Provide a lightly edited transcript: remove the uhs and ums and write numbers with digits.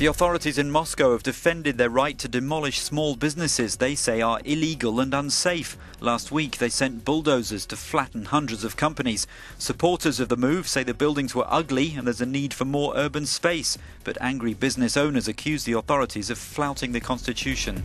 The authorities in Moscow have defended their right to demolish small businesses they say are illegal and unsafe. Last week, they sent bulldozers to flatten hundreds of companies. Supporters of the move say the buildings were ugly and there's a need for more urban space. But angry business owners accuse the authorities of flouting the constitution.